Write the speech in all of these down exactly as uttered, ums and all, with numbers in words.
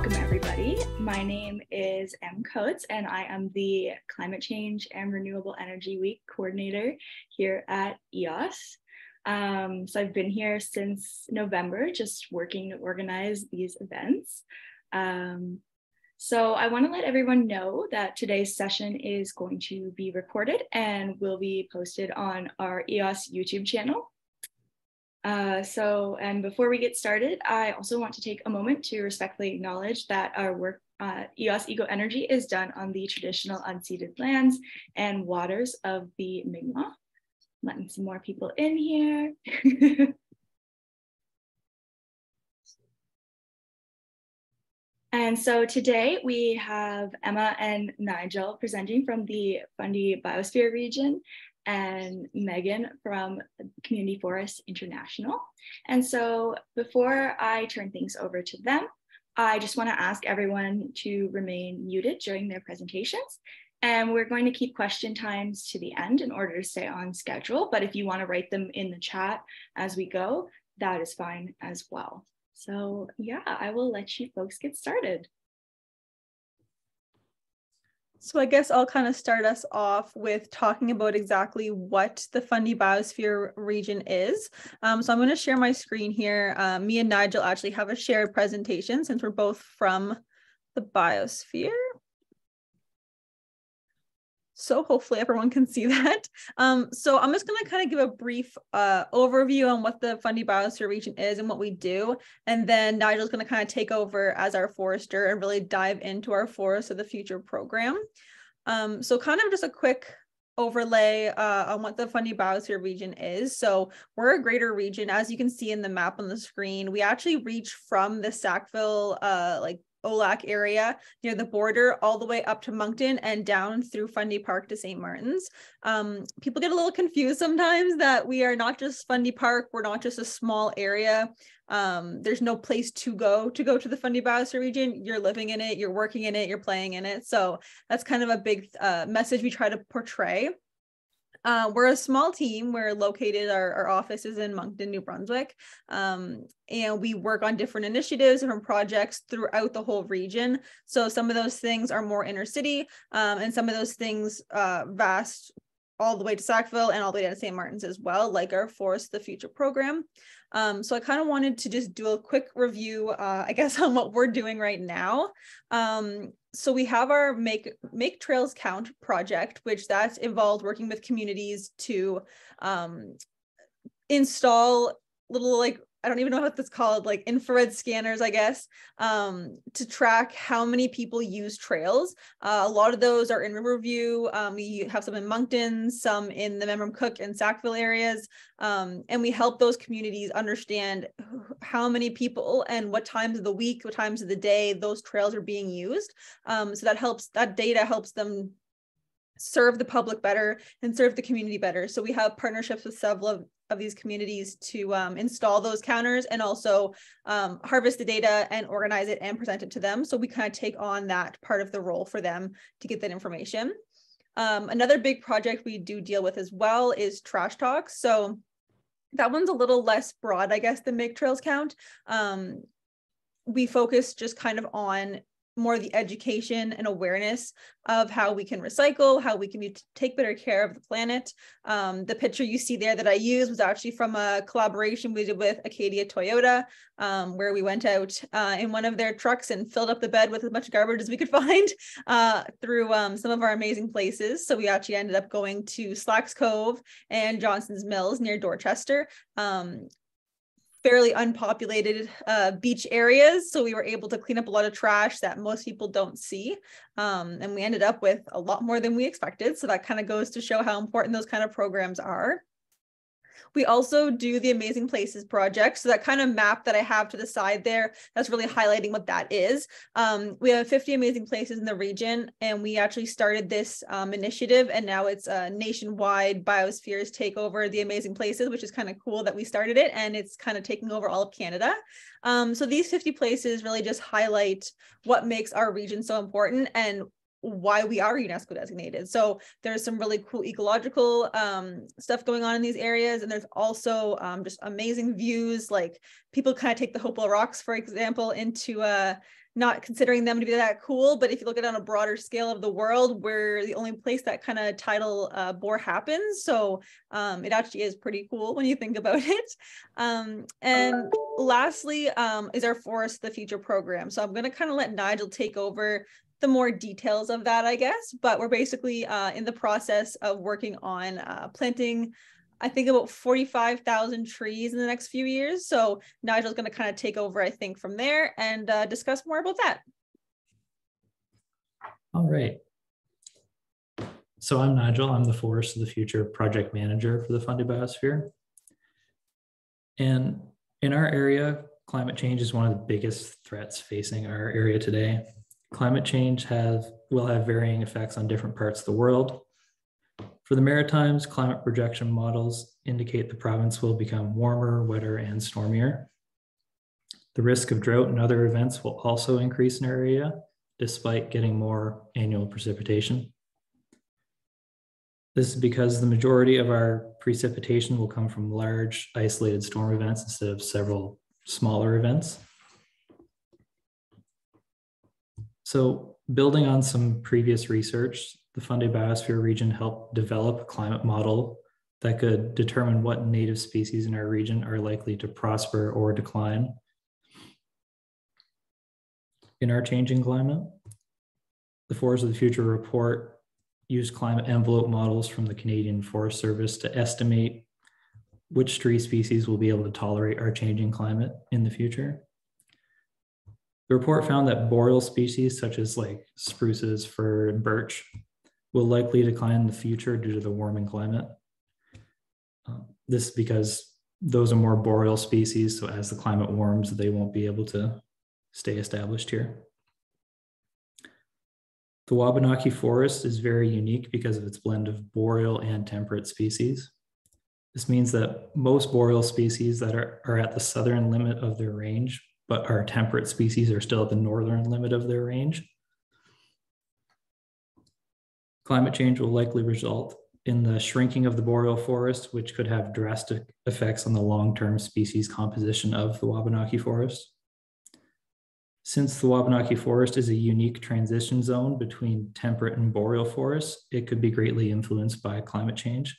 Welcome everybody. My name is Em Coates and I am the Climate Change and Renewable Energy Week coordinator here at E O S. Um, so I've been here since November, just working to organize these events. Um, so I want to let everyone know that today's session is going to be recorded and will be posted on our E O S YouTube channel. Uh, so, and before we get started, I also want to take a moment to respectfully acknowledge that our work at uh, E O S Eco-Energy is done on the traditional unceded lands and waters of the Mi'kmaq. Letting some more people in here. And so today we have Emma and Nigel presenting from the Fundy Biosphere region and Megan from Community Forests International. And so before I turn things over to them, I just want to ask everyone to remain muted during their presentations. And we're going to keep question times to the end in order to stay on schedule. But if you want to write them in the chat as we go, that is fine as well. So yeah, I will let you folks get started. So I guess I'll kind of start us off with talking about exactly what the Fundy Biosphere region is. Um, so I'm going to share my screen here. Uh, me and Nigel actually have a shared presentation since we're both from the biosphere. So hopefully everyone can see that. Um, so I'm just gonna kind of give a brief uh, overview on what the Fundy Biosphere region is and what we do. And then Nigel's gonna kind of take over as our forester and really dive into our Forest of the Future program. Um, so kind of just a quick overlay uh, on what the Fundy Biosphere region is. So we're a greater region. As you can see in the map on the screen, we actually reach from the Sackville, uh, like Olak area near the border all the way up to Moncton and down through Fundy Park to Saint Martin's. Um, people get a little confused sometimes that we are not just Fundy Park, we're not just a small area. Um, there's no place to go to go to the Fundy Biosphere region. You're living in it, you're working in it, you're playing in it. So that's kind of a big uh, message we try to portray. Uh, we're a small team. We're located, our, our office is in Moncton, New Brunswick, um, and we work on different initiatives, different projects throughout the whole region. So some of those things are more inner city, um, and some of those things uh, vast all the way to Sackville and all the way down to Saint Martin's as well, like our Forest of the Future program. Um, so I kind of wanted to just do a quick review, uh, I guess, on what we're doing right now. Um, so we have our Make, Make Trails Count project, which that's involved working with communities to um, install little, like, I don't even know what that's called, like infrared scanners, I guess, um, to track how many people use trails. Uh, a lot of those are in Riverview. Um, we have some in Moncton, some in the Memramcook and Sackville areas. Um, and we help those communities understand how many people and what times of the week, what times of the day those trails are being used. Um, so that helps, that data helps them serve the public better and serve the community better. So we have partnerships with several of, of these communities to um, install those counters and also um, harvest the data and organize it and present it to them. So we kind of take on that part of the role for them to get that information. Um, another big project we do deal with as well is trash talks. So that one's a little less broad, I guess, than Make Trails Count. Um, we focus just kind of on more the education and awareness of how we can recycle, how we can be, take better care of the planet. Um, the picture you see there that I used was actually from a collaboration we did with Acadia Toyota, um, where we went out uh, in one of their trucks and filled up the bed with as much garbage as we could find uh, through um, some of our amazing places. So we actually ended up going to Slacks Cove and Johnson's Mills near Dorchester. Um, fairly unpopulated uh, beach areas. So we were able to clean up a lot of trash that most people don't see. Um, and we ended up with a lot more than we expected. So that kind of goes to show how important those kind of programs are. We also do the Amazing Places project. So that kind of map that I have to the side there, that's really highlighting what that is. Um, we have fifty amazing places in the region, and we actually started this um, initiative, and now it's a nationwide biospheres take over the amazing places, which is kind of cool that we started it, and it's kind of taking over all of Canada. Um, so these fifty places really just highlight what makes our region so important and why we are UNESCO designated. So there's some really cool ecological um, stuff going on in these areas. And there's also um, just amazing views. Like people kind of take the Hopewell Rocks, for example, into uh, not considering them to be that cool. But if you look at it on a broader scale of the world, we're the only place that kind of tidal uh, bore happens. So um, it actually is pretty cool when you think about it. Um, and lastly um, is our Forest the Future program. So I'm going to kind of let Nigel take over the more details of that, I guess, but we're basically uh, in the process of working on uh, planting, I think, about forty-five thousand trees in the next few years. So Nigel's gonna kind of take over, I think, from there and uh, discuss more about that. All right. So I'm Nigel, I'm the Forest of the Future project manager for the Fundy Biosphere. And in our area, climate change is one of the biggest threats facing our area today. Climate change has, will have varying effects on different parts of the world. For the Maritimes, climate projection models indicate the province will become warmer, wetter, and stormier. The risk of drought and other events will also increase in our area, despite getting more annual precipitation. This is because the majority of our precipitation will come from large, isolated storm events instead of several smaller events. So building on some previous research, the Fundy Biosphere region helped develop a climate model that could determine what native species in our region are likely to prosper or decline in our changing climate. The Forest of the Future report used climate envelope models from the Canadian Forest Service to estimate which tree species will be able to tolerate our changing climate in the future. The report found that boreal species such as like spruces, fir, and birch will likely decline in the future due to the warming climate. Um, this is because those are more boreal species, so as the climate warms, they won't be able to stay established here. The Wabanaki Forest is very unique because of its blend of boreal and temperate species. This means that most boreal species that are, are at the southern limit of their range, but our temperate species are still at the northern limit of their range. Climate change will likely result in the shrinking of the boreal forest, which could have drastic effects on the long-term species composition of the Wabanaki Forest. Since the Wabanaki Forest is a unique transition zone between temperate and boreal forests, it could be greatly influenced by climate change.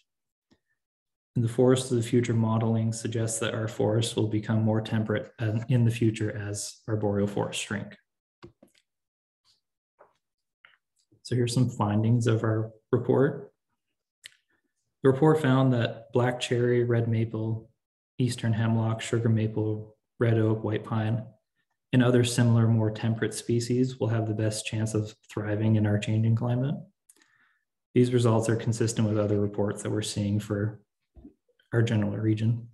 And the Forest of the Future modeling suggests that our forests will become more temperate in the future as our boreal forests shrink. So here's some findings of our report. The report found that black cherry, red maple, eastern hemlock, sugar maple, red oak, white pine, and other similar more temperate species will have the best chance of thriving in our changing climate. These results are consistent with other reports that we're seeing for our general region.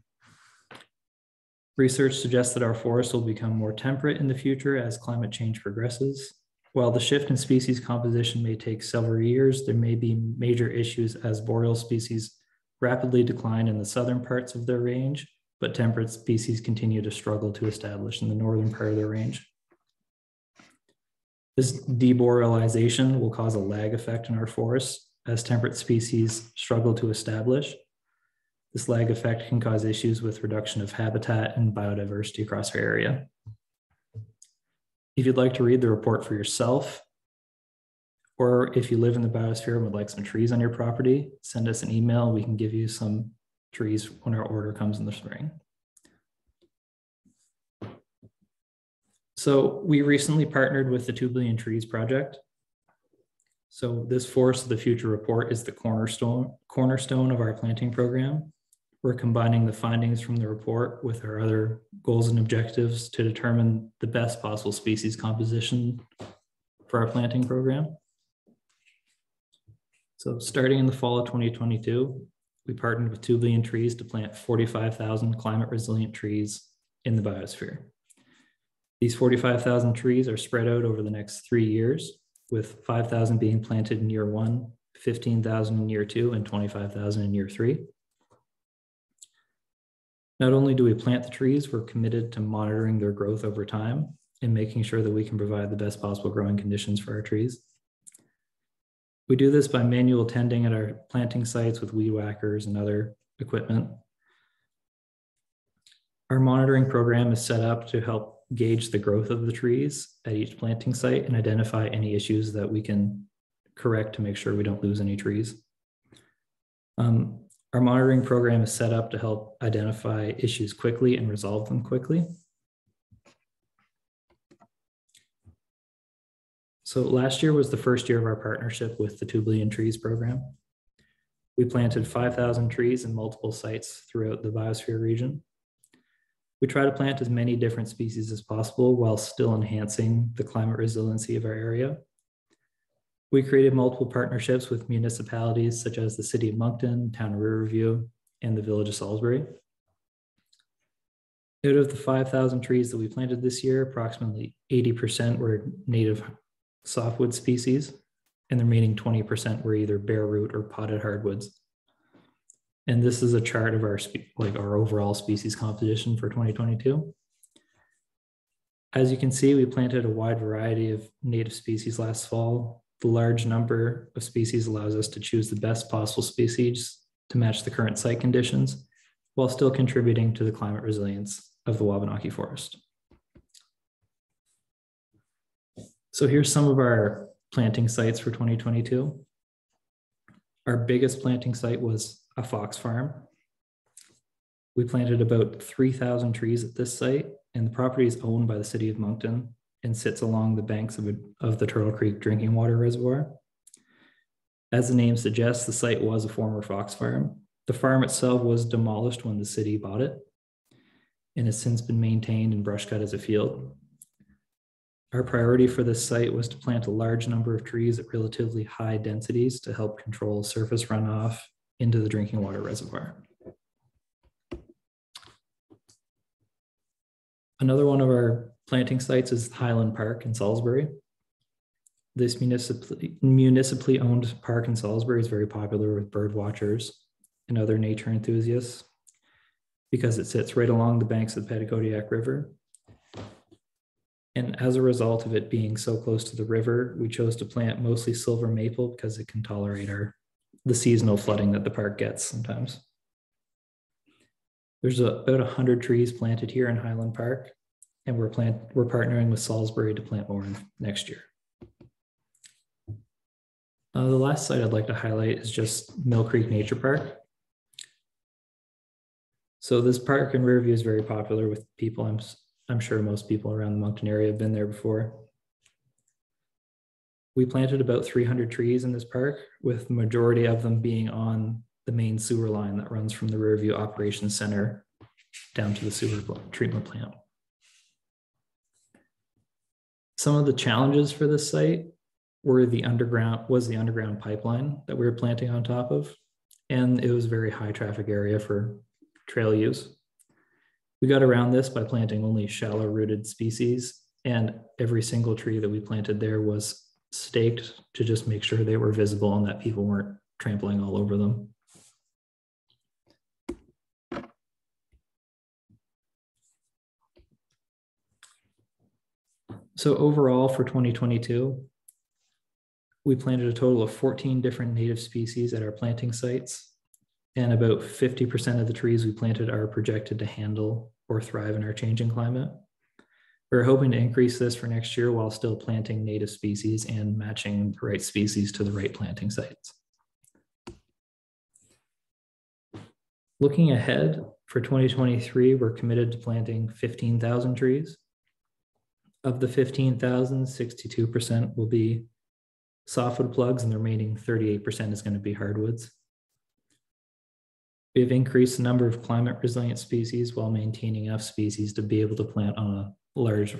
Research suggests that our forests will become more temperate in the future as climate change progresses. While the shift in species composition may take several years, there may be major issues as boreal species rapidly decline in the southern parts of their range, but temperate species continue to struggle to establish in the northern part of their range. This deborealization will cause a lag effect in our forests as temperate species struggle to establish. This lag effect can cause issues with reduction of habitat and biodiversity across our area. If you'd like to read the report for yourself, or if you live in the biosphere and would like some trees on your property, send us an email. We can give you some trees when our order comes in the spring. So we recently partnered with the Two Billion Trees project. So this Forest of the Future report is the cornerstone, cornerstone of our planting program. We're combining the findings from the report with our other goals and objectives to determine the best possible species composition for our planting program. So starting in the fall of twenty twenty-two, we partnered with Two Billion Trees to plant forty-five thousand climate resilient trees in the biosphere. These forty-five thousand trees are spread out over the next three years, with five thousand being planted in year one, fifteen thousand in year two, and twenty-five thousand in year three. Not only do we plant the trees, we're committed to monitoring their growth over time and making sure that we can provide the best possible growing conditions for our trees. We do this by manual tending at our planting sites with weed whackers and other equipment. Our monitoring program is set up to help gauge the growth of the trees at each planting site and identify any issues that we can correct to make sure we don't lose any trees. Um, our monitoring program is set up to help identify issues quickly and resolve them quickly. So last year was the first year of our partnership with the Two Billion Trees program. We planted five thousand trees in multiple sites throughout the biosphere region. We try to plant as many different species as possible while still enhancing the climate resiliency of our area. We created multiple partnerships with municipalities such as the City of Moncton, Town of Riverview, and the Village of Salisbury. Out of the five thousand trees that we planted this year, approximately eighty percent were native softwood species, and the remaining twenty percent were either bare root or potted hardwoods. And this is a chart of our like our overall species composition for twenty twenty-two. As you can see, we planted a wide variety of native species last fall. The large number of species allows us to choose the best possible species to match the current site conditions while still contributing to the climate resilience of the Wabanaki Forest. So here's some of our planting sites for twenty twenty-two. Our biggest planting site was a fox farm. We planted about three thousand trees at this site, and the property is owned by the City of Moncton and sits along the banks of, a, of the Turtle Creek drinking water reservoir. As the name suggests, the site was a former fox farm. The farm itself was demolished when the city bought it and has since been maintained and brush cut as a field. Our priority for this site was to plant a large number of trees at relatively high densities to help control surface runoff into the drinking water reservoir. Another one of our planting sites is Highland Park in Salisbury. This municipally, municipally owned park in Salisbury is very popular with bird watchers and other nature enthusiasts because it sits right along the banks of the Petticodiac River. And as a result of it being so close to the river, we chose to plant mostly silver maple because it can tolerate our, the seasonal flooding that the park gets sometimes. There's a, about one hundred trees planted here in Highland Park, and we're, plant, we're partnering with Salisbury to plant more next year. Uh, the last site I'd like to highlight is just Mill Creek Nature Park. So this park in Riverview is very popular with people. I'm, I'm sure most people around the Moncton area have been there before. We planted about three hundred trees in this park, with the majority of them being on the main sewer line that runs from the Riverview Operations Center down to the sewer treatment plant. Some of the challenges for this site were the underground, was the underground pipeline that we were planting on top of, and it was a very high traffic area for trail use. We got around this by planting only shallow rooted species, and every single tree that we planted there was staked to just make sure they were visible and that people weren't trampling all over them. So overall for twenty twenty-two, we planted a total of fourteen different native species at our planting sites, and about fifty percent of the trees we planted are projected to handle or thrive in our changing climate. We're hoping to increase this for next year while still planting native species and matching the right species to the right planting sites. Looking ahead for twenty twenty-three, we're committed to planting fifteen thousand trees. Of the fifteen thousand, sixty-two percent will be softwood plugs and the remaining thirty-eight percent is going to be hardwoods. We've increased the number of climate resilient species while maintaining enough species to be able to plant on a large,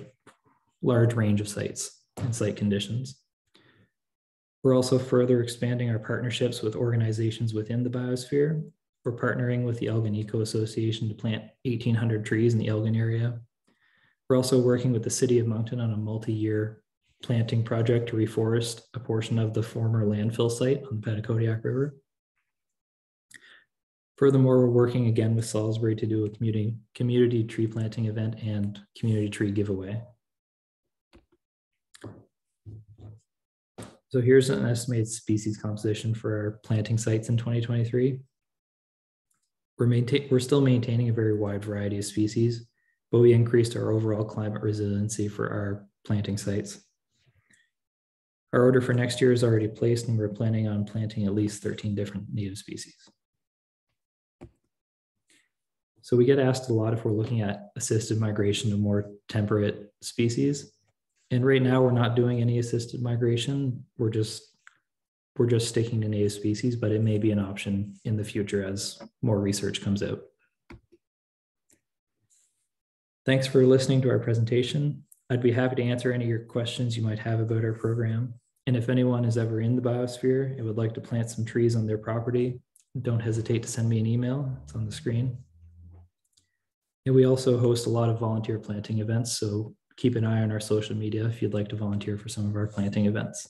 large range of sites and site conditions. We're also further expanding our partnerships with organizations within the biosphere. We're partnering with the Elgin Eco Association to plant eighteen hundred trees in the Elgin area. We're also working with the City of Moncton on a multi-year planting project to reforest a portion of the former landfill site on the Petticodiac River. Furthermore, we're working again with Salisbury to do a community, community tree planting event and community tree giveaway. So here's an estimated species composition for our planting sites in twenty twenty-three. We're, maintain, we're still maintaining a very wide variety of species, but we increased our overall climate resiliency for our planting sites. Our order for next year is already placed, and we're planning on planting at least thirteen different native species. So we get asked a lot if we're looking at assisted migration to more temperate species. And right now we're not doing any assisted migration. We're just, we're just sticking to native species, but it may be an option in the future as more research comes out. Thanks for listening to our presentation. I'd be happy to answer any of your questions you might have about our program. And if anyone is ever in the biosphere and would like to plant some trees on their property, don't hesitate to send me an email. It's on the screen. And we also host a lot of volunteer planting events, so keep an eye on our social media if you'd like to volunteer for some of our planting events.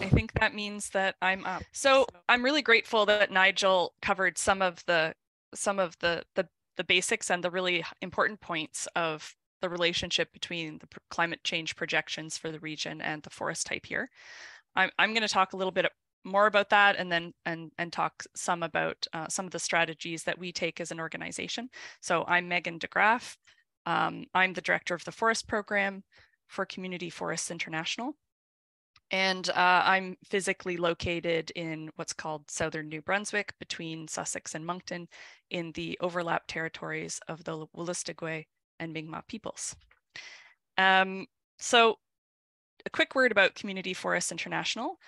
I think that means that I'm up. So I'm really grateful that Nigel covered some of the some of the, the, the basics and the really important points of the relationship between the climate change projections for the region and the forest type here. I'm, I'm going to talk a little bit more about that, and then and and talk some about uh, some of the strategies that we take as an organization. So I'm Megan de Gaaf. Um, I'm the director of the forest program for Community Forests International. And uh, I'm physically located in what's called Southern New Brunswick, between Sussex and Moncton, in the overlap territories of the Wollastigwe and Mi'kmaq peoples. Um, so a quick word about Community Forests International.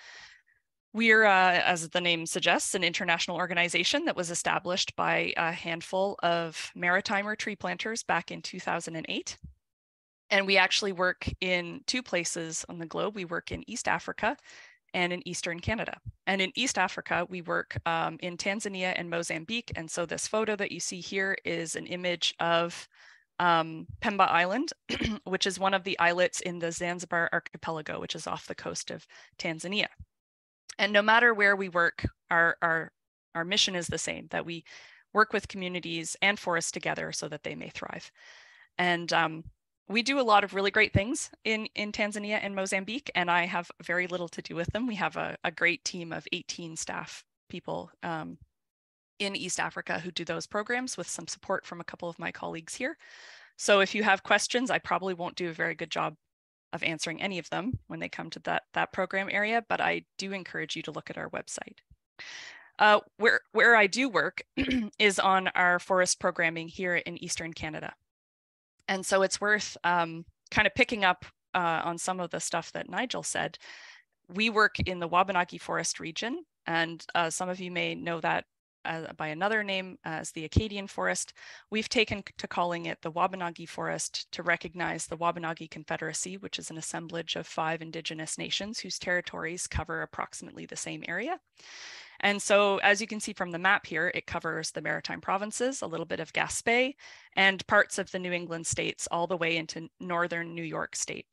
We're, uh, as the name suggests, an international organization that was established by a handful of maritimer tree planters back in two thousand eight. And we actually work in two places on the globe. We work in East Africa and in Eastern Canada. And in East Africa, we work um, in Tanzania and Mozambique. And so this photo that you see here is an image of um, Pemba Island, which is one of the islets in the Zanzibar archipelago, which is off the coast of Tanzania. And no matter where we work, our, our, our mission is the same, that we work with communities and forests together so that they may thrive. And um, we do a lot of really great things in, in Tanzania and Mozambique, and I have very little to do with them. We have a, a great team of eighteen staff people um, in East Africa who do those programs with some support from a couple of my colleagues here. So if you have questions, I probably won't do a very good job of answering any of them when they come to that, that program area, but I do encourage you to look at our website. Uh, where, where I do work is on our forest programming here in Eastern Canada. And so it's worth um, kind of picking up uh, on some of the stuff that Nigel said. We work in the Wabanaki Forest region, and uh, some of you may know that uh, by another name as the Acadian Forest. We've taken to calling it the Wabanaki Forest to recognize the Wabanaki Confederacy, which is an assemblage of five Indigenous nations whose territories cover approximately the same area. And so, as you can see from the map here, it covers the Maritime Provinces, a little bit of Gaspé, and parts of the New England states all the way into northern New York state.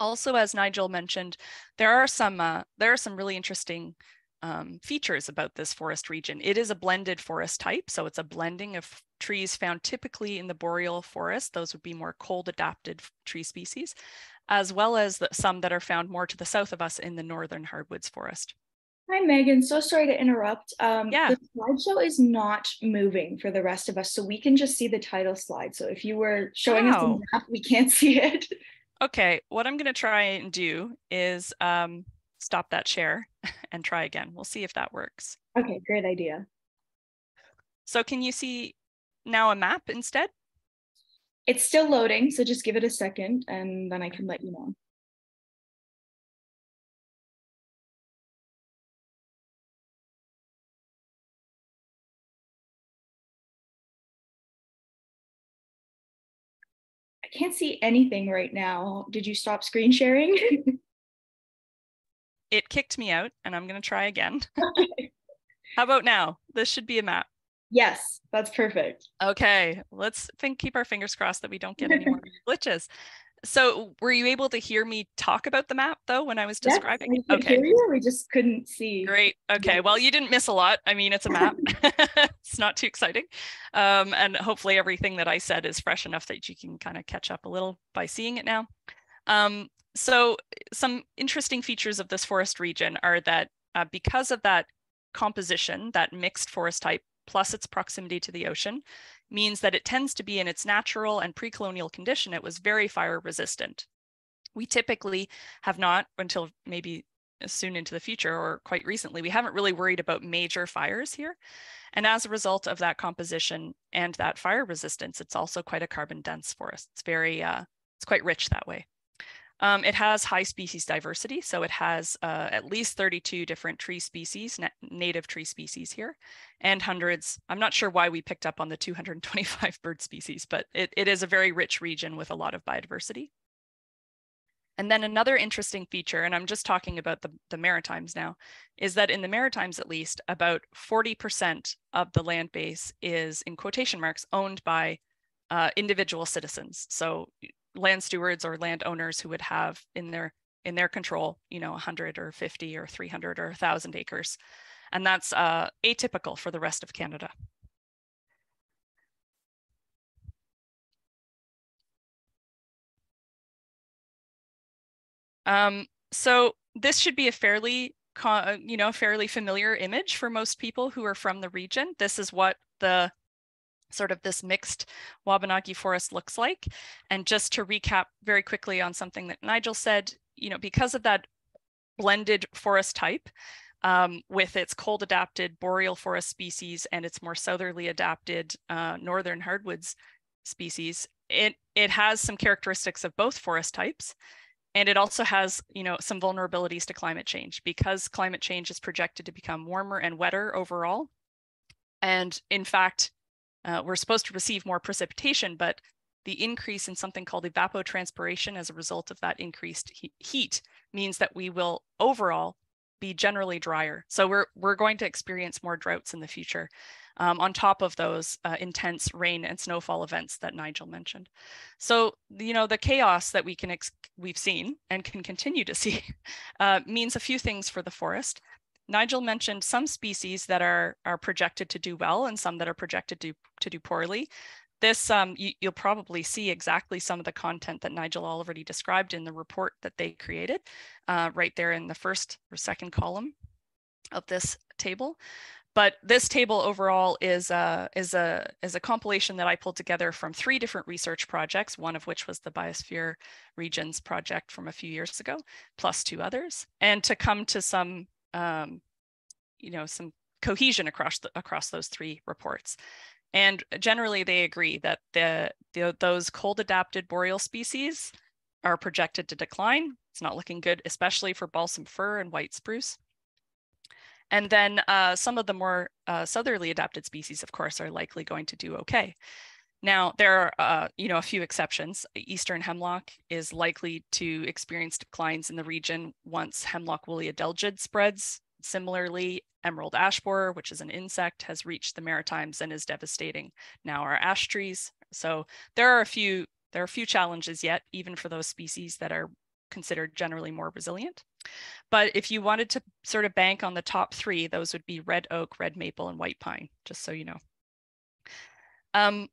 Also, as Nigel mentioned, there are some, uh, there are some really interesting um, features about this forest region. It is a blended forest type, so it's a blending of trees found typically in the boreal forest. Those would be more cold adapted tree species, as well as the, some that are found more to the south of us in the northern hardwoods forest. Hi, Megan. So sorry to interrupt. Um, yeah. The slideshow is not moving for the rest of us, so we can just see the title slide. So if you were showing wow. us the map, we can't see it. Okay. What I'm going to try and do is um, stop that share and try again. We'll see if that works. Okay. Great idea. So can you see now a map instead? It's still loading, so just give it a second, and then I can let you know. I can't see anything right now. Did you stop screen sharing? It kicked me out, and I'm going to try again. How about now? This should be a map. Yes, that's perfect. Okay, let's think, keep our fingers crossed that we don't get any more glitches. So were you able to hear me talk about the map, though, when I was describing? Yes, we could okay. hear you, we just couldn't see. Great. Okay. Well, you didn't miss a lot. I mean, it's a map. It's not too exciting. Um, and hopefully everything that I said is fresh enough that you can kind of catch up a little by seeing it now. Um, so some interesting features of this forest region are that uh, because of that composition, that mixed forest type, plus its proximity to the ocean, means that it tends to be in its natural and pre-colonial condition. It was very fire resistant. We typically have not, until maybe soon into the future or quite recently, we haven't really worried about major fires here. And as a result of that composition and that fire resistance, it's also quite a carbon dense forest. It's very, uh, it's quite rich that way. Um, it has high species diversity, so it has uh, at least thirty-two different tree species, na native tree species here, and hundreds. I'm not sure why we picked up on the two hundred twenty-five bird species, but it, it is a very rich region with a lot of biodiversity. And then another interesting feature, and I'm just talking about the, the Maritimes now, is that in the Maritimes at least, about forty percent of the land base is, in quotation marks, owned by uh, individual citizens. So land stewards or landowners who would have in their in their control, you know, one hundred or fifty or three hundred or one thousand acres. And that's uh, atypical for the rest of Canada. Um, so this should be a fairly, you know, fairly familiar image for most people who are from the region. This is what the sort of this mixed Wabanaki forest looks like. And just to recap very quickly on something that Nigel said, you know, because of that blended forest type um, with its cold adapted boreal forest species and its more southerly adapted uh, northern hardwoods species, it, it has some characteristics of both forest types. And it also has, you know, some vulnerabilities to climate change because climate change is projected to become warmer and wetter overall. And in fact, Uh, we're supposed to receive more precipitation, but the increase in something called evapotranspiration as a result of that increased he heat means that we will overall be generally drier. So we're, we're going to experience more droughts in the future um, on top of those uh, intense rain and snowfall events that Nigel mentioned. So, you know, the chaos that we can ex we've seen and can continue to see uh, means a few things for the forest. Nigel mentioned some species that are, are projected to do well and some that are projected to, to do poorly. This, um, you, you'll probably see exactly some of the content that Nigel already described in the report that they created, uh, right there in the first or second column of this table. But this table overall is a, is a, is a compilation that I pulled together from three different research projects, one of which was the Biosphere Regions project from a few years ago, plus two others. And to come to some Um, you know, some cohesion across the, across those three reports. And generally they agree that the, the those cold adapted boreal species are projected to decline. It's not looking good, especially for balsam fir and white spruce. And then uh, some of the more uh, southerly adapted species, of course, are likely going to do okay. Now, there are, uh, you know, a few exceptions. Eastern hemlock is likely to experience declines in the region once hemlock woolly adelgid spreads. Similarly, emerald ash borer, which is an insect, has reached the Maritimes and is devastating now our ash trees. So there are a few, there are a few challenges yet, even for those species that are considered generally more resilient. But if you wanted to sort of bank on the top three, those would be red oak, red maple, and white pine, just so you know. Um,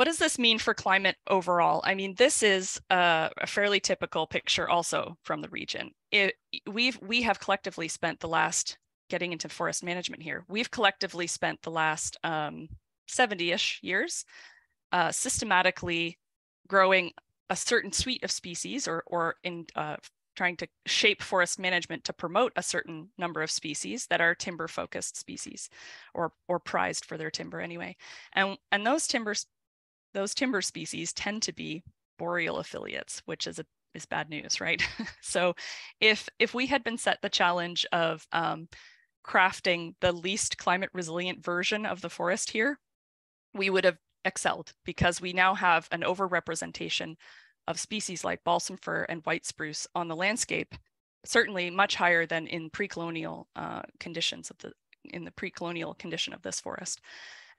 What does this mean for climate overall? I mean, this is a, a fairly typical picture also from the region. It, we've, we have collectively spent the last, getting into forest management here, we've collectively spent the last seventy-ish um, years uh, systematically growing a certain suite of species or, or in uh, trying to shape forest management to promote a certain number of species that are timber focused species or, or prized for their timber anyway. And, and those timber Those timber species tend to be boreal affiliates, which is a, is bad news, right? So if if we had been set the challenge of um, crafting the least climate resilient version of the forest here, we would have excelled because we now have an overrepresentation of species like balsam fir and white spruce on the landscape, certainly much higher than in pre-colonial uh, conditions of the in the pre-colonial condition of this forest.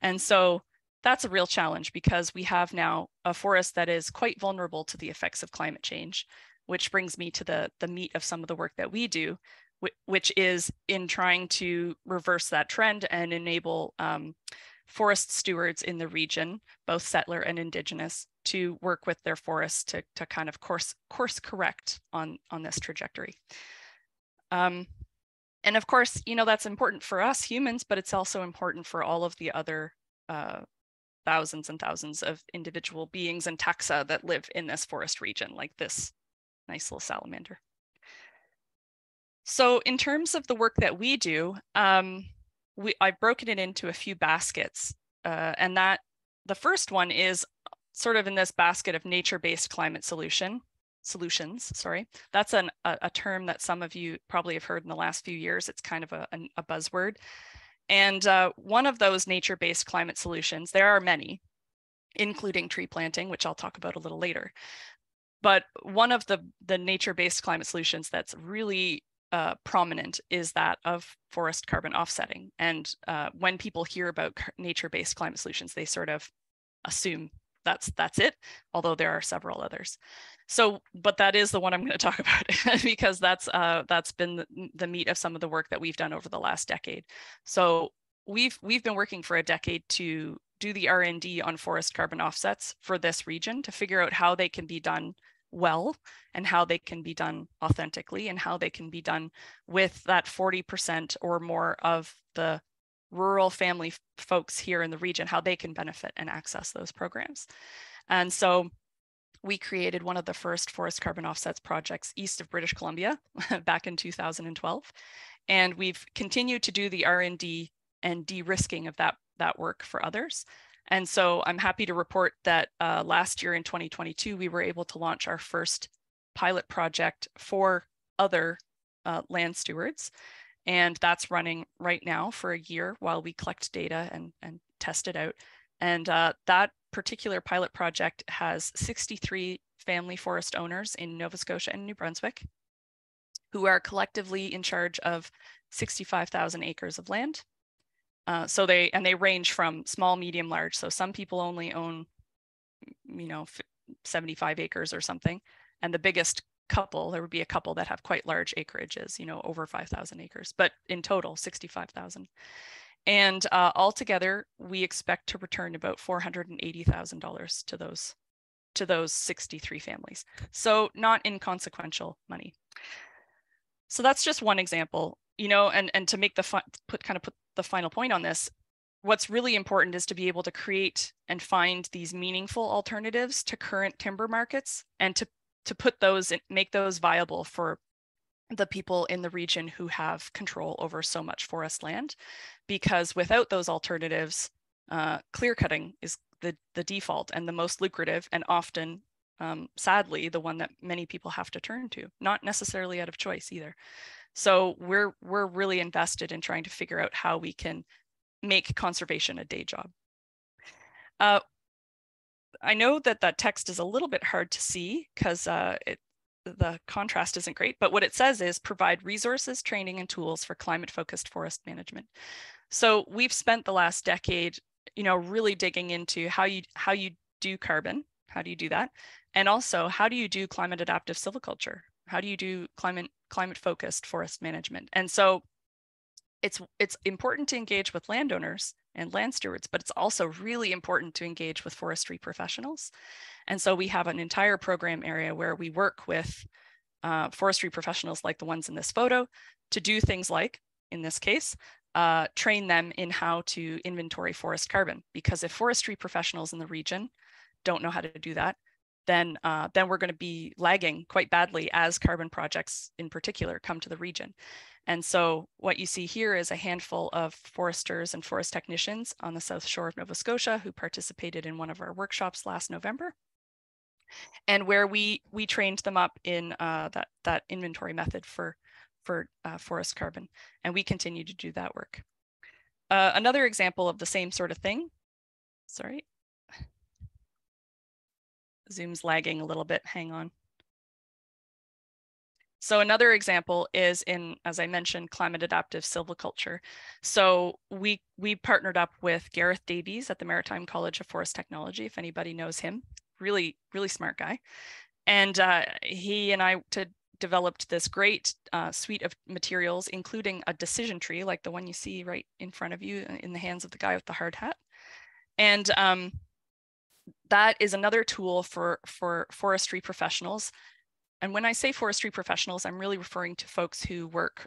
And so that's a real challenge because we have now a forest that is quite vulnerable to the effects of climate change, which brings me to the, the meat of some of the work that we do, which is in trying to reverse that trend and enable um, forest stewards in the region, both settler and indigenous, to work with their forests to, to kind of course course correct on, on this trajectory. Um, and of course, you know, that's important for us humans, but it's also important for all of the other uh, thousands and thousands of individual beings and taxa that live in this forest region, like this nice little salamander. So in terms of the work that we do, um, we, I've broken it into a few baskets. Uh, and that the first one is sort of in this basket of nature-based climate solution, solutions. Sorry, that's an, a, a term that some of you probably have heard in the last few years. It's kind of a, a buzzword. And uh, one of those nature-based climate solutions, there are many, including tree planting, which I'll talk about a little later. But one of the, the nature-based climate solutions that's really Uh, prominent is that of forest carbon offsetting. And uh, when people hear about nature-based climate solutions, they sort of assume that's that's it, although there are several others. So, but that is the one I'm going to talk about because that's uh, that's been the, the meat of some of the work that we've done over the last decade. So we've we've been working for a decade to do the R and D on forest carbon offsets for this region to figure out how they can be done well and how they can be done authentically and how they can be done with that forty percent or more of the rural family folks here in the region, how they can benefit and access those programs. And so we created one of the first forest carbon offsets projects east of British Columbia back in two thousand twelve. And we've continued to do the R and D and de-risking of that, that work for others. And so I'm happy to report that uh, last year in twenty twenty-two, we were able to launch our first pilot project for other uh, land stewards. And that's running right now for a year while we collect data and, and test it out. And uh, that particular pilot project has sixty-three family forest owners in Nova Scotia and New Brunswick who are collectively in charge of sixty-five thousand acres of land. Uh, so they, and they range from small, medium, large. So some people only own, you know, seventy-five acres or something. And the biggest couple, there would be a couple that have quite large acreages, you know, over five thousand acres, but in total, sixty-five thousand. And uh, altogether, we expect to return about four hundred eighty thousand dollars to those, to those sixty-three families. So not inconsequential money. So that's just one example, you know, and, and to make the fun, put kind of put the final point on this, what's really important is to be able to create and find these meaningful alternatives to current timber markets and to to put those in, make those viable for the people in the region who have control over so much forest land, because without those alternatives, uh, clear cutting is the the default and the most lucrative and often um, sadly the one that many people have to turn to, not necessarily out of choice either. So we're we're really invested in trying to figure out how we can make conservation a day job. Uh, I know that that text is a little bit hard to see because uh, the contrast isn't great, but what it says is provide resources, training, and tools for climate-focused forest management. So we've spent the last decade, you know, really digging into how you how you do carbon, how do you do that, and also how do you do climate adaptive silviculture. How do you do climate climate focused forest management? And so it's it's important to engage with landowners and land stewards, but it's also really important to engage with forestry professionals. And so we have an entire program area where we work with uh, forestry professionals like the ones in this photo to do things like, in this case, uh, train them in how to inventory forest carbon. Because if forestry professionals in the region don't know how to do that, then uh, then we're going to be lagging quite badly as carbon projects in particular come to the region. And so what you see here is a handful of foresters and forest technicians on the South Shore of Nova Scotia who participated in one of our workshops last November, and where we we trained them up in uh, that, that inventory method for, for uh, forest carbon. And we continue to do that work. Uh, another example of the same sort of thing, sorry, Zoom's lagging a little bit, hang on. So another example is in, as I mentioned, climate adaptive silviculture. So we we partnered up with Gareth Davies at the Maritime College of Forest Technology, if anybody knows him, really, really smart guy. And uh, he and I did, developed this great uh, suite of materials, including a decision tree, like the one you see right in front of you in the hands of the guy with the hard hat. And um, that is another tool for, for forestry professionals. And when I say forestry professionals, I'm really referring to folks who work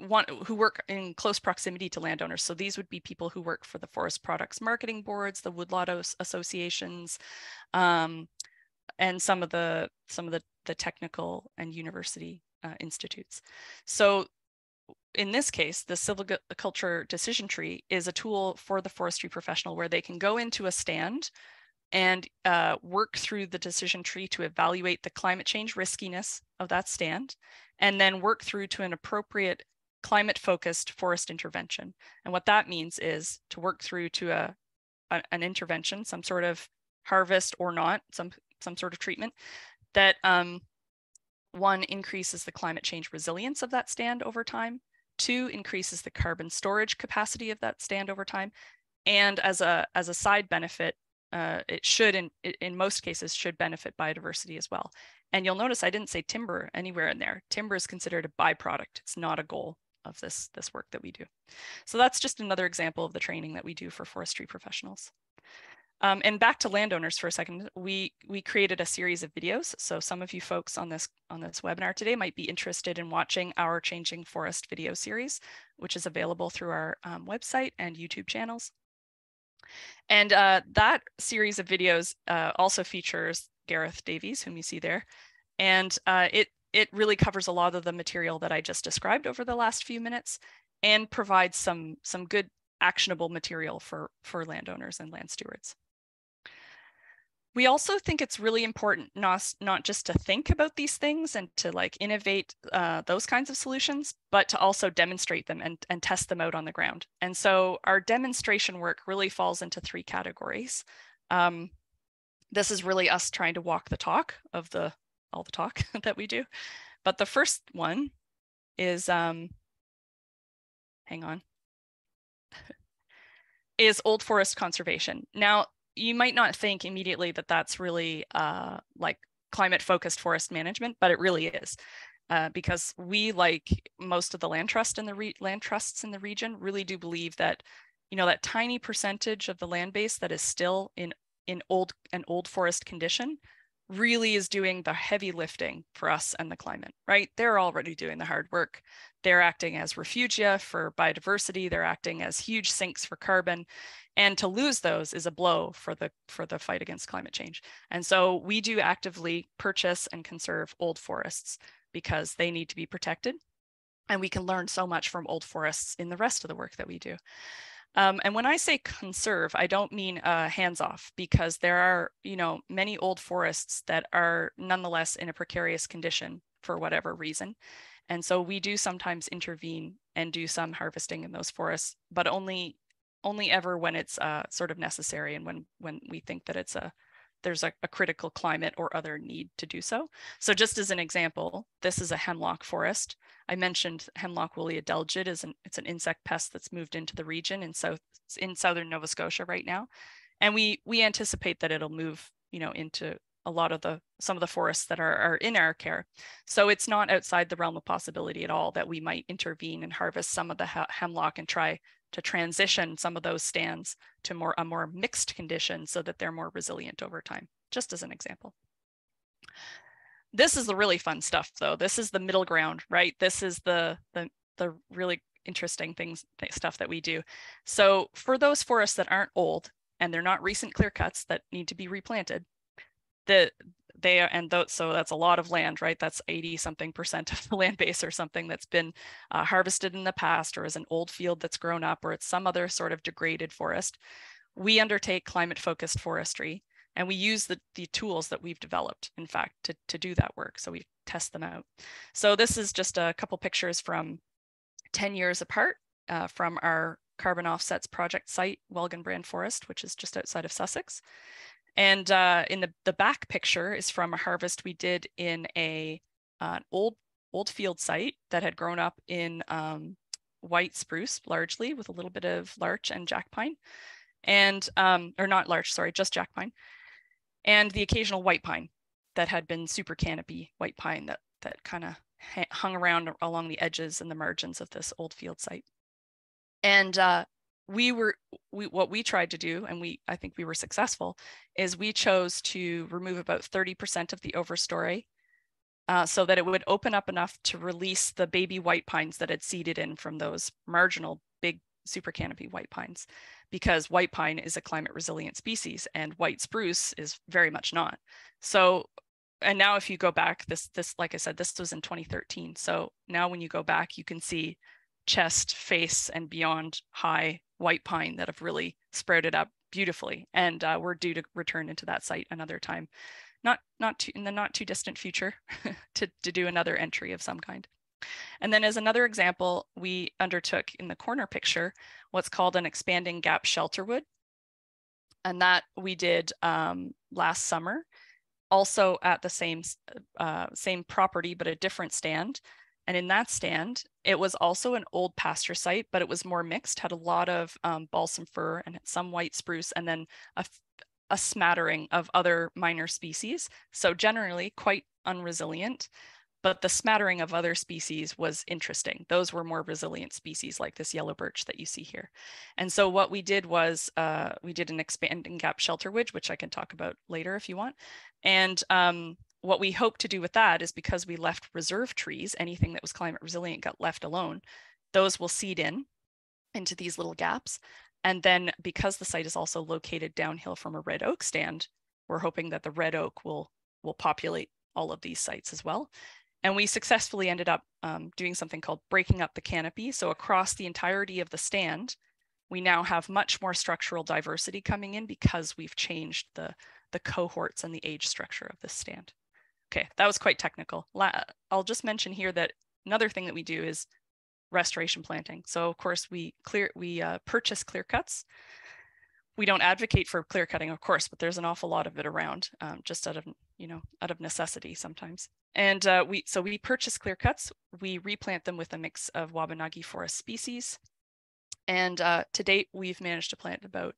want, who work in close proximity to landowners. So these would be people who work for the forest products marketing boards, the woodlot associations, um, and some of the some of the, the technical and university uh, institutes. So in this case, the silviculture decision tree is a tool for the forestry professional where they can go into a stand and uh, work through the decision tree to evaluate the climate change riskiness of that stand, and then work through to an appropriate climate-focused forest intervention. And what that means is to work through to a, a an intervention, some sort of harvest or not, some, some sort of treatment that um, one, increases the climate change resilience of that stand over time, two, increases the carbon storage capacity of that stand over time, and as a, as a side benefit, Uh, it should, in, in most cases, should benefit biodiversity as well. And you'll notice I didn't say timber anywhere in there. Timber is considered a byproduct. It's not a goal of this, this work that we do. So that's just another example of the training that we do for forestry professionals. Um, and back to landowners for a second, we, we created a series of videos. So some of you folks on this, on this webinar today might be interested in watching our Changing Forest video series, which is available through our um, website and YouTube channels. And uh, that series of videos uh, also features Gareth Davies, whom you see there, and uh, it, it really covers a lot of the material that I just described over the last few minutes and provides some, some good actionable material for, for landowners and land stewards. We also think it's really important not, not just to think about these things and to like innovate uh, those kinds of solutions, but to also demonstrate them and, and test them out on the ground. And so our demonstration work really falls into three categories. Um, this is really us trying to walk the talk of the all the talk that we do. But the first one is, um, hang on, is old forest conservation. Now, you might not think immediately that that's really uh, like climate-focused forest management, but it really is, uh, because we, like most of the land trust and the re land trusts in the region, really do believe that, you know, that tiny percentage of the land base that is still in in old an old forest condition really is doing the heavy lifting for us and the climate. Right? They're already doing the hard work. They're acting as refugia for biodiversity. They're acting as huge sinks for carbon. And to lose those is a blow for the, for the fight against climate change. And so we do actively purchase and conserve old forests because they need to be protected. And we can learn so much from old forests in the rest of the work that we do. Um, and when I say conserve, I don't mean uh, hands-off, because there are, you know, many old forests that are nonetheless in a precarious condition for whatever reason. And so we do sometimes intervene and do some harvesting in those forests, but only only ever when it's uh, sort of necessary and when when we think that it's a there's a, a critical climate or other need to do so. So just as an example, this is a hemlock forest. I mentioned hemlock woolly adelgid is an it's an insect pest that's moved into the region in south in southern Nova Scotia right now, and we we anticipate that it'll move you know into a lot of the some of the forests that are, are in our care. So it's not outside the realm of possibility at all that we might intervene and harvest some of the hemlock and try to transition some of those stands to more a more mixed condition so that they're more resilient over time, just as an example. This is the really fun stuff though. This is the middle ground, right? This is the, the, the really interesting things, stuff that we do. So for those forests that aren't old and they're not recent clear cuts that need to be replanted, the, they are, and those, so that's a lot of land, right? That's eighty something percent of the land base or something that's been uh, harvested in the past, or is an old field that's grown up, or it's some other sort of degraded forest. We undertake climate-focused forestry, and we use the, the tools that we've developed, in fact, to, to do that work. So we test them out. So this is just a couple pictures from ten years apart uh, from our carbon offsets project site, Welgenbrand Forest, which is just outside of Sussex. And uh, in the, the back picture is from a harvest we did in a, uh, an old Oldfield site that had grown up in um, white spruce largely, with a little bit of larch and jack pine, and um, or not larch, sorry, just jack pine, and the occasional white pine that had been super canopy white pine that that kind of ha- hung around along the edges and the margins of this Oldfield site. And uh, we were we what we tried to do, and we I think we were successful, is we chose to remove about thirty percent of the overstory, Uh, so that it would open up enough to release the baby white pines that had seeded in from those marginal big super canopy white pines, because white pine is a climate resilient species and white spruce is very much not. So, and now if you go back, this, this like I said, this was in twenty thirteen. So now when you go back, you can see chest, face, and beyond high white pine that have really sprouted up beautifully. And uh, we're due to return into that site another time. Not, not too, in the not too distant future to, to do another entry of some kind. And then as another example, we undertook in the corner picture what's called an expanding gap shelterwood. And that we did um, last summer, also at the same, uh, same property, but a different stand. And in that stand, it was also an old pasture site, but it was more mixed, had a lot of um, balsam fir and some white spruce, and then a a smattering of other minor species. So generally quite unresilient, but the smattering of other species was interesting. Those were more resilient species like this yellow birch that you see here. And so what we did was uh, we did an expanding gap shelterwood, which I can talk about later if you want. And um, what we hope to do with that is, because we left reserve trees, anything that was climate resilient got left alone, those will seed in into these little gaps. And then because the site is also located downhill from a red oak stand, we're hoping that the red oak will, will populate all of these sites as well. And we successfully ended up um, doing something called breaking up the canopy. So across the entirety of the stand, we now have much more structural diversity coming in because we've changed the, the cohorts and the age structure of this stand. Okay, that was quite technical. La- I'll just mention here that another thing that we do is restoration planting. So of course we clear we uh, purchase clear cuts. We don't advocate for clear cutting, of course, but there's an awful lot of it around, um, just out of you know out of necessity sometimes. And uh, we so we purchase clear cuts. We replant them with a mix of Wabanaki forest species. And uh, to date, we've managed to plant about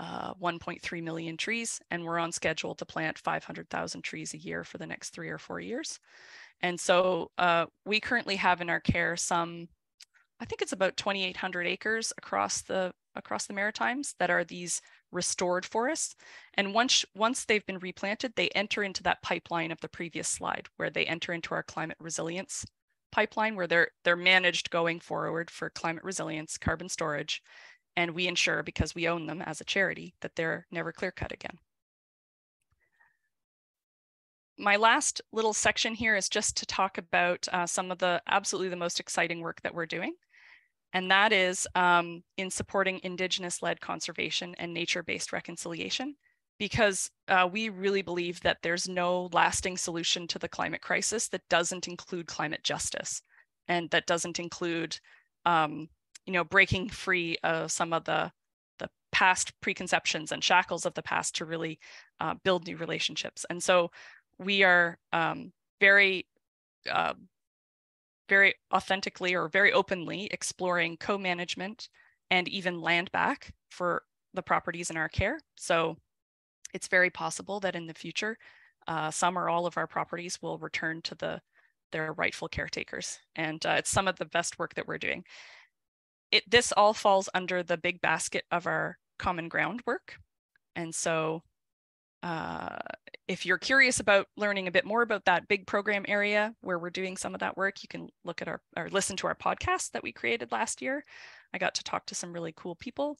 uh, one point three million trees, and we're on schedule to plant five hundred thousand trees a year for the next three or four years. And so uh, we currently have in our care some. I think it's about twenty-eight hundred acres across the across the Maritimes that are these restored forests. And once once they've been replanted, they enter into that pipeline of the previous slide, where they enter into our climate resilience pipeline, where they're they're managed going forward for climate resilience, carbon storage, and we ensure, because we own them as a charity, that they're never clear cut again. My last little section here is just to talk about uh, some of the absolutely the most exciting work that we're doing. And that is um, in supporting Indigenous-led conservation and nature-based reconciliation, because uh, we really believe that there's no lasting solution to the climate crisis that doesn't include climate justice, and that doesn't include, um, you know, breaking free of some of the, the past preconceptions and shackles of the past to really uh, build new relationships. And so we are um, very, uh, very authentically or very openly exploring co-management and even land back for the properties in our care. So it's very possible that in the future, uh, some or all of our properties will return to the their rightful caretakers. And uh, it's some of the best work that we're doing. It, this all falls under the big basket of our common ground work. And so uh, if you're curious about learning a bit more about that big program area where we're doing some of that work, you can look at our or listen to our podcast that we created last year. I got to talk to some really cool people.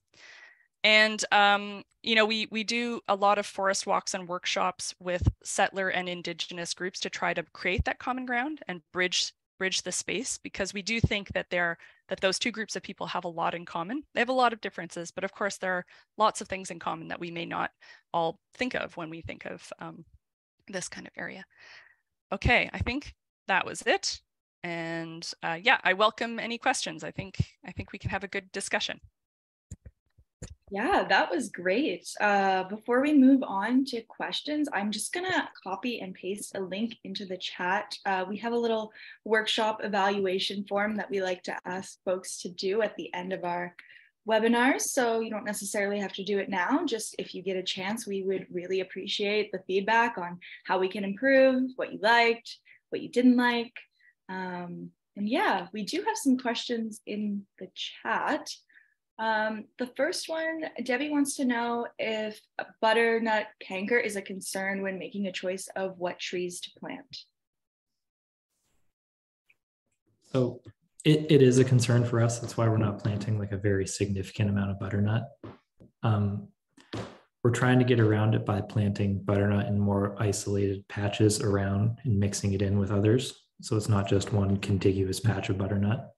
And, um, you know, we, we do a lot of forest walks and workshops with settler and Indigenous groups to try to create that common ground and bridge bridge the space, because we do think that there that those two groups of people have a lot in common. They have a lot of differences, but of course there are lots of things in common that we may not all think of when we think of um, this kind of area. Okay, I think that was it. And uh, yeah, I welcome any questions. I think I think we can have a good discussion. Yeah, that was great. Uh, before we move on to questions, I'm just going to copy and paste a link into the chat. Uh, we have a little workshop evaluation form that we like to ask folks to do at the end of our webinars. So you don't necessarily have to do it now. Just if you get a chance, we would really appreciate the feedback on how we can improve, what you liked, what you didn't like. Um, and yeah, we do have some questions in the chat. Um, the first one, Debbie wants to know if butternut canker is a concern when making a choice of what trees to plant. So it, it is a concern for us. That's why we're not planting like a very significant amount of butternut. Um, we're trying to get around it by planting butternut in more isolated patches around and mixing it in with others. So it's not just one contiguous patch of butternut.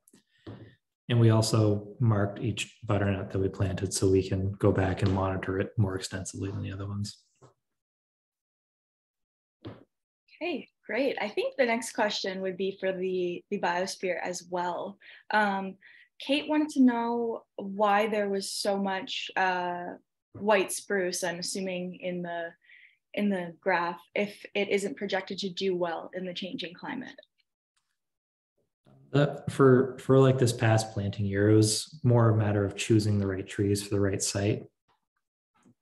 And we also marked each butternut that we planted so we can go back and monitor it more extensively than the other ones. Okay, great. I think the next question would be for the, the biosphere as well. Um, Kate wanted to know why there was so much uh, white spruce, I'm assuming in the, in the graph, if it isn't projected to do well in the changing climate. Uh, for for like this past planting year, it was more a matter of choosing the right trees for the right site,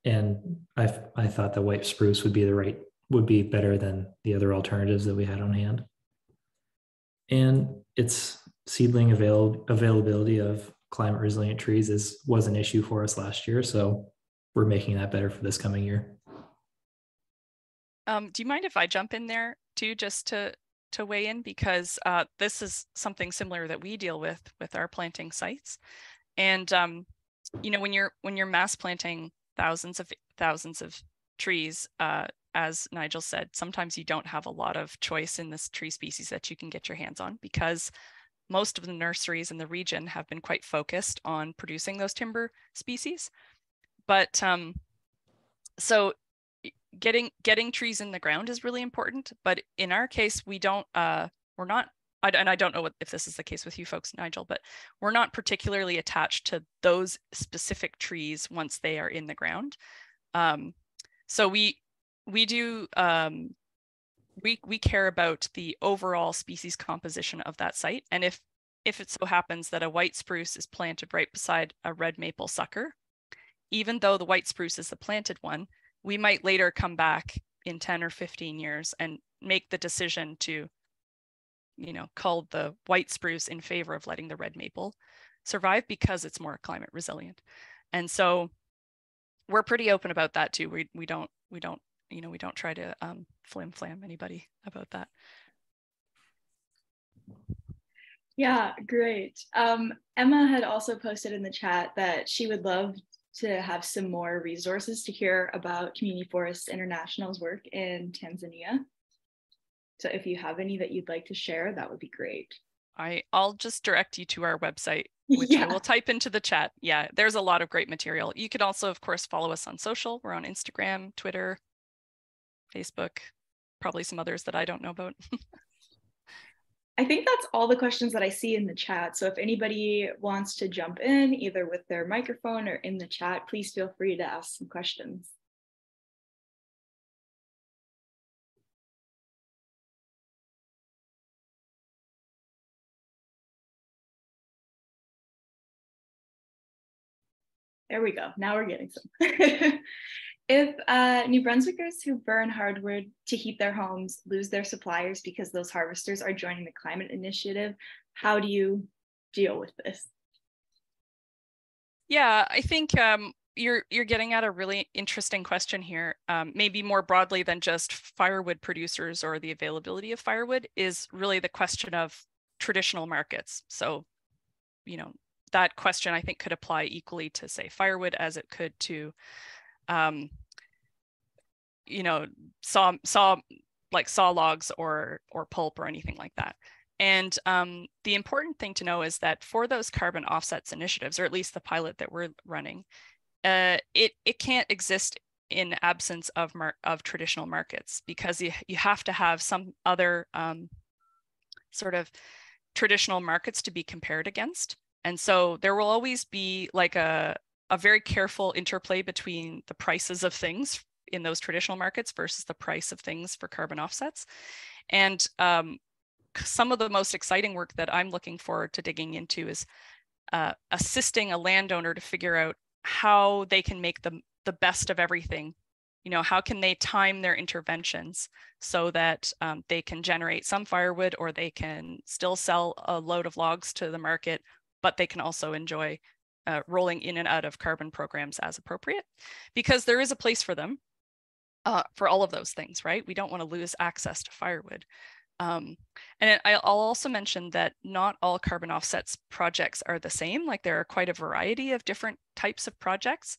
and I I thought the white spruce would be the right would be better than the other alternatives that we had on hand, and its seedling avail availability of climate resilient trees is was an issue for us last year, so we're making that better for this coming year. Um, do you mind if I jump in there too, just to? to weigh in, because uh, this is something similar that we deal with with our planting sites. And um, you know, when you're when you're mass planting thousands of thousands of trees, uh, as Nigel said, sometimes you don't have a lot of choice in this tree species that you can get your hands on, because most of the nurseries in the region have been quite focused on producing those timber species. But um, so Getting getting trees in the ground is really important, but in our case, we don't. Uh, we're not, I, and I don't know what, if this is the case with you folks, Nigel, but we're not particularly attached to those specific trees once they are in the ground. Um, so we we do um, we we care about the overall species composition of that site, and if if it so happens that a white spruce is planted right beside a red maple sucker, even though the white spruce is the planted one, we might later come back in ten or fifteen years and make the decision to, you know, cull the white spruce in favor of letting the red maple survive because it's more climate resilient. And so we're pretty open about that too. We we don't we don't you know we don't try to um, flim flam anybody about that. Yeah, great. Um, Emma had also posted in the chat that she would love to have some more resources to hear about Community Forests International's work in Tanzania. So if you have any that you'd like to share, that would be great. I, I'll just direct you to our website, which yeah. I will type into the chat. Yeah, there's a lot of great material. You can also, of course, follow us on social. We're on Instagram, Twitter, Facebook, probably some others that I don't know about. I think that's all the questions that I see in the chat. So if anybody wants to jump in, either with their microphone or in the chat, please feel free to ask some questions. There we go. Now we're getting some. If uh, New Brunswickers who burn hardwood to heat their homes lose their suppliers because those harvesters are joining the climate initiative, how do you deal with this? Yeah, I think um, you're you're getting at a really interesting question here. Um, maybe more broadly than just firewood producers or the availability of firewood is really the question of traditional markets. So, you know, that question I think could apply equally to say firewood as it could to Um, you know, saw saw like saw logs or or pulp or anything like that. And um, the important thing to know is that for those carbon offsets initiatives, or at least the pilot that we're running, uh, it it can't exist in absence of mar of traditional markets, because you you have to have some other um, sort of traditional markets to be compared against. And so there will always be like a a very careful interplay between the prices of things in those traditional markets versus the price of things for carbon offsets. And um, some of the most exciting work that I'm looking forward to digging into is uh, assisting a landowner to figure out how they can make the, the best of everything. You know, how can they time their interventions so that um, they can generate some firewood, or they can still sell a load of logs to the market, but they can also enjoy uh, rolling in and out of carbon programs as appropriate, because there is a place for them, uh, for all of those things, right? We don't want to lose access to firewood. Um, and I'll also mention that not all carbon offsets projects are the same. Like, there are quite a variety of different types of projects.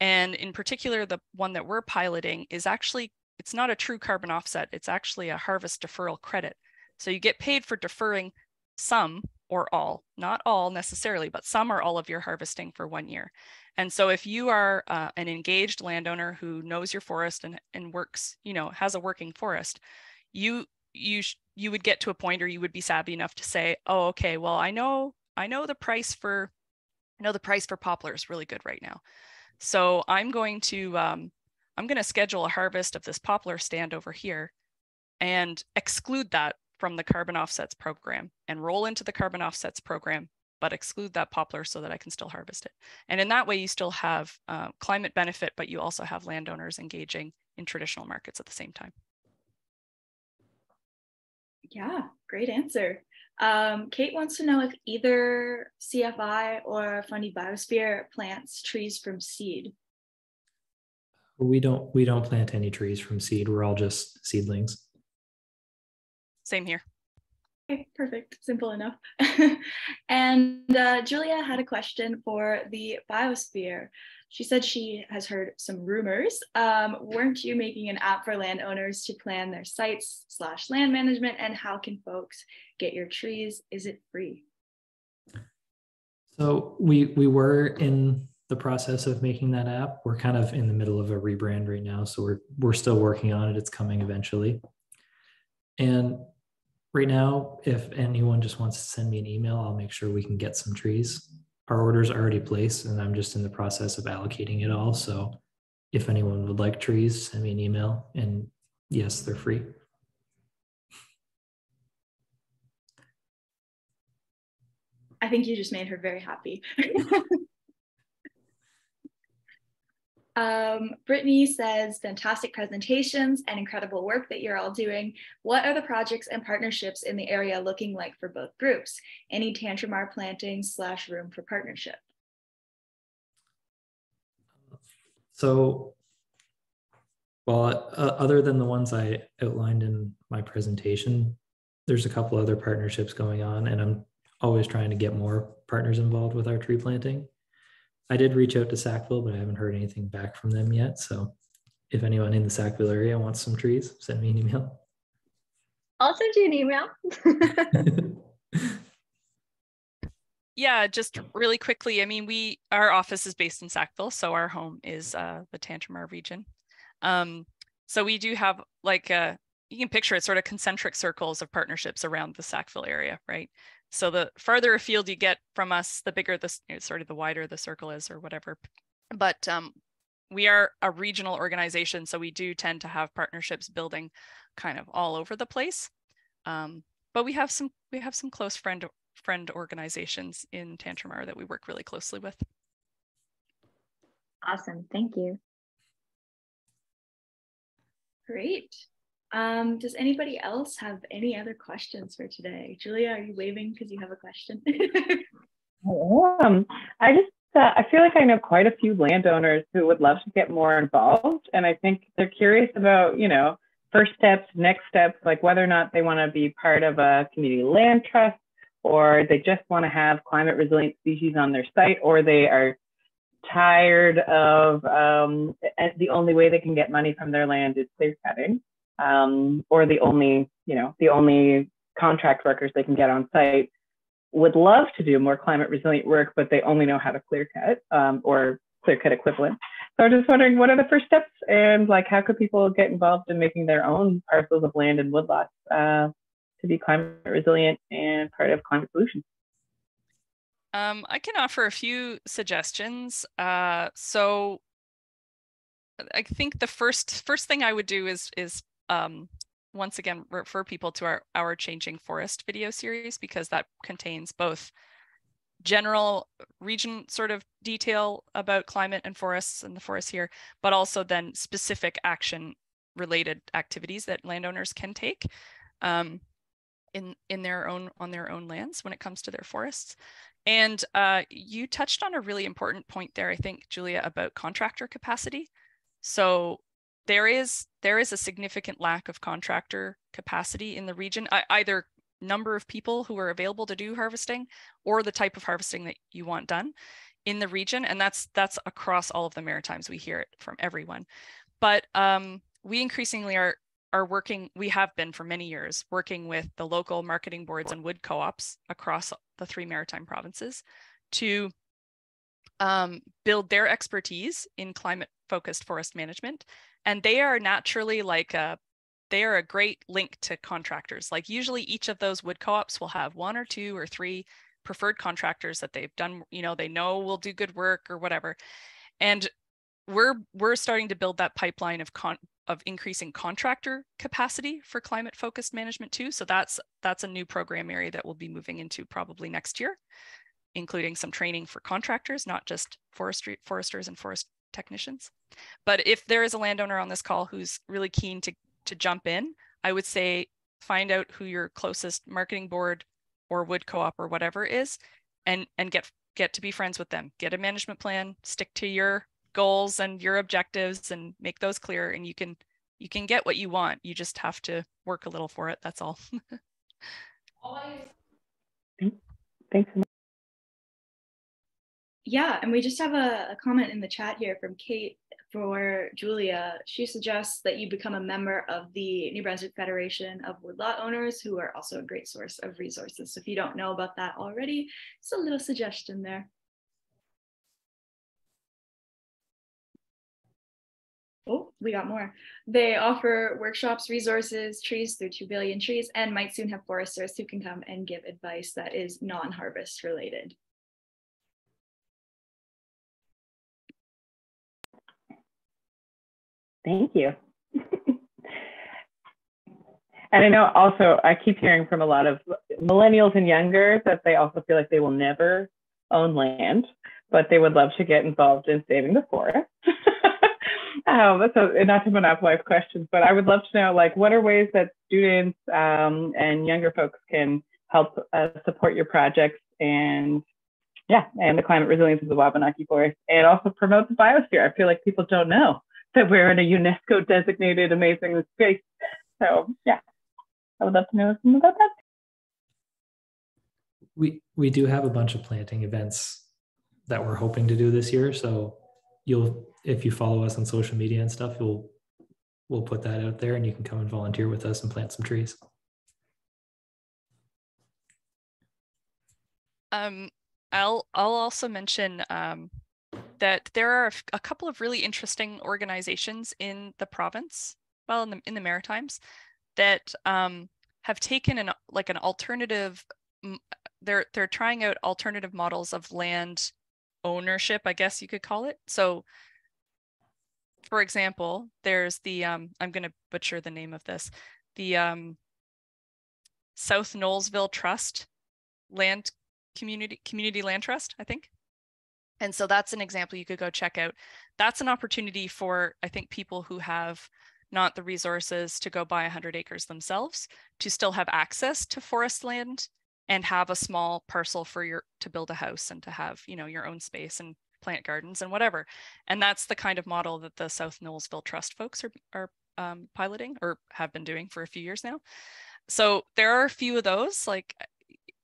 And in particular, the one that we're piloting is actually, it's not a true carbon offset. It's actually a harvest deferral credit. So you get paid for deferring some or all, not all necessarily, but some or all of your harvesting for one year. And so if you are uh, an engaged landowner who knows your forest and, and works, you know, has a working forest, you you you would get to a point, or you would be savvy enough to say, oh, okay, well, I know I know the price for I know the price for poplar is really good right now. So I'm going to um, I'm going to schedule a harvest of this poplar stand over here and exclude that from the carbon offsets program and roll into the carbon offsets program, but exclude that poplar so that I can still harvest it. And in that way, you still have uh, climate benefit, but you also have landowners engaging in traditional markets at the same time. Yeah, great answer. Um, Kate wants to know if either C F I or Fundy Biosphere plants trees from seed. We don't, we don't plant any trees from seed. We're all just seedlings. Same here. Okay, perfect. Simple enough. And uh, Julia had a question for the biosphere. She said she has heard some rumors. Um, weren't you making an app for landowners to plan their sites slash land management, and how can folks get your trees? Is it free? So we, we were in the process of making that app. We're kind of in the middle of a rebrand right now, so we're, we're still working on it. It's coming eventually. And right now, if anyone just wants to send me an email, I'll make sure we can get some trees. Our order's already placed, and I'm just in the process of allocating it all. So if anyone would like trees, send me an email, and yes, they're free. I think you just made her very happy. um, Brittany says, fantastic presentations and incredible work that you're all doing. What are the projects and partnerships in the area looking like for both groups? Any Tantramar planting slash room for partnership? So, well, uh, other than the ones I outlined in my presentation, there's a couple other partnerships going on, and I'm always trying to get more partners involved with our tree planting. I did reach out to Sackville, but I haven't heard anything back from them yet. So if anyone in the Sackville area wants some trees, send me an email. I'll send you an email. Yeah, just really quickly. I mean, we, our office is based in Sackville, so our home is uh, the Tantramar region. Um, so we do have like, a, you can picture it sort of concentric circles of partnerships around the Sackville area, right? So the farther afield you get from us, the bigger the, you know, sort of the wider the circle is or whatever. But um, we are a regional organization, so we do tend to have partnerships building kind of all over the place. Um, but we have some we have some close friend friend organizations in Tantramar that we work really closely with. Awesome, thank you. Great. Um, does anybody else have any other questions for today? Julia, are you waving because you have a question? um, I just, uh, I feel like I know quite a few landowners who would love to get more involved. And I think they're curious about, you know, first steps, next steps, like whether or not they want to be part of a community land trust, or they just want to have climate resilient species on their site, or they are tired of um, the only way they can get money from their land is clear cutting. Um, or the only, you know, the only contract workers they can get on site, would love to do more climate resilient work, but they only know how to clear cut um, or clear cut equivalent. So I'm just wondering, what are the first steps, and like how could people get involved in making their own parcels of land and woodlots uh, to be climate resilient and part of climate solutions? Um, I can offer a few suggestions. Uh, so I think the first first thing I would do is is um, once again refer people to our our Changing Forest video series, because that contains both general region sort of detail about climate and forests and the forests here, but also then specific action related activities that landowners can take um, in in their own on their own lands when it comes to their forests. And uh, you touched on a really important point there, I think, Julia, about contractor capacity. So there is there is a significant lack of contractor capacity in the region, either number of people who are available to do harvesting or the type of harvesting that you want done in the region. And that's that's across all of the Maritimes. We hear it from everyone. But um, we increasingly are are working, we have been for many years, working with the local marketing boards and wood co-ops across the three Maritime provinces to um, build their expertise in climate-focused forest management. And they are naturally like a, they are a great link to contractors. Like usually each of those wood co-ops will have one or two or three preferred contractors that they've done, you know, they know will do good work or whatever. And we're, we're starting to build that pipeline of con of increasing contractor capacity for climate focused management too. So that's that's a new program area that we'll be moving into probably next year, including some training for contractors, not just forestry, foresters and forest technicians. But if there is a landowner on this call who's really keen to, to jump in, I would say find out who your closest marketing board or wood co-op or whatever is, and, and get, get to be friends with them. Get a management plan, stick to your goals and your objectives and make those clear, and you can you can get what you want. You just have to work a little for it, that's all. Thanks. Yeah, and we just have a, a comment in the chat here from Kate for Julia. She suggests that you become a member of the New Brunswick Federation of Woodlot Owners, who are also a great source of resources. So if you don't know about that already, just a little suggestion there. Oh, we got more. They offer workshops, resources, trees through Two Billion Trees, and might soon have foresters who can come and give advice that is non-harvest related. Thank you. And I know also, I keep hearing from a lot of millennials and younger that they also feel like they will never own land, but they would love to get involved in saving the forest. Um, so not to monopolize questions, but I would love to know, like, what are ways that students um, and younger folks can help uh, support your projects and, yeah, and the climate resilience of the Wabanaki Forest, and also promote the biosphere. I feel like people don't know that we're in a UNESCO designated amazing space. So, yeah, I would love to know something about that. We, we do have a bunch of planting events that we're hoping to do this year, so you'll, if you follow us on social media and stuff, we'll, we'll put that out there and you can come and volunteer with us and plant some trees. Um, I'll, I'll also mention um, that there are a, a couple of really interesting organizations in the province, well, in the, in the Maritimes, that um, have taken an, like an alternative, they're, they're trying out alternative models of land ownership, I guess you could call it. So, for example, there's the um, I'm going to butcher the name of this, the um, South Knowlesville Trust Land Community Community Land Trust, I think. And so that's an example you could go check out. That's an opportunity for, I think, people who have not the resources to go buy one hundred acres themselves to still have access to forest land and have a small parcel for your to build a house and to have, you know, your own space and plant gardens and whatever. And that's the kind of model that the South Knowlesville Trust folks are, are um, piloting or have been doing for a few years now. So there are a few of those like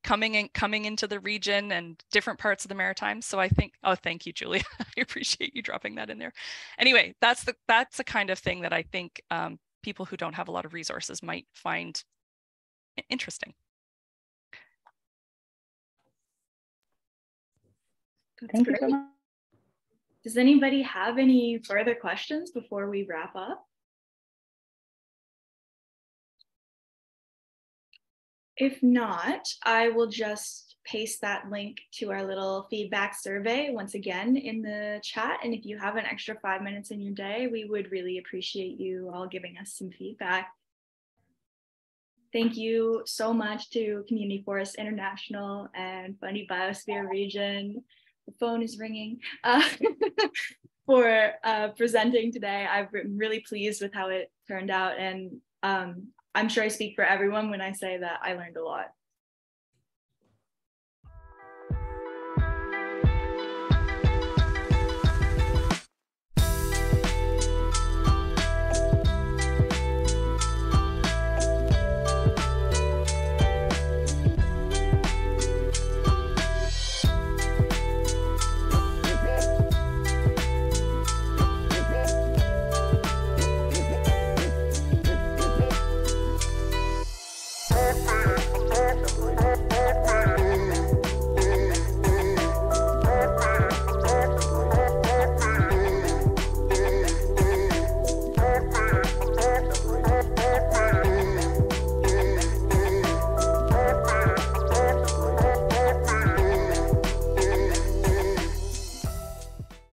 coming in, coming into the region and different parts of the Maritimes. So I think, oh, thank you, Julia. I appreciate you dropping that in there. Anyway, that's the, that's the kind of thing that I think um, people who don't have a lot of resources might find interesting. That's Thank great. You so much. Does anybody have any further questions before we wrap up? If not, I will just paste that link to our little feedback survey once again in the chat. And if you have an extra five minutes in your day, we would really appreciate you all giving us some feedback. Thank you so much to Community Forests International and Fundy Biosphere Region. The phone is ringing. Uh, for uh, presenting today. I've been really pleased with how it turned out. And um, I'm sure I speak for everyone when I say that I learned a lot.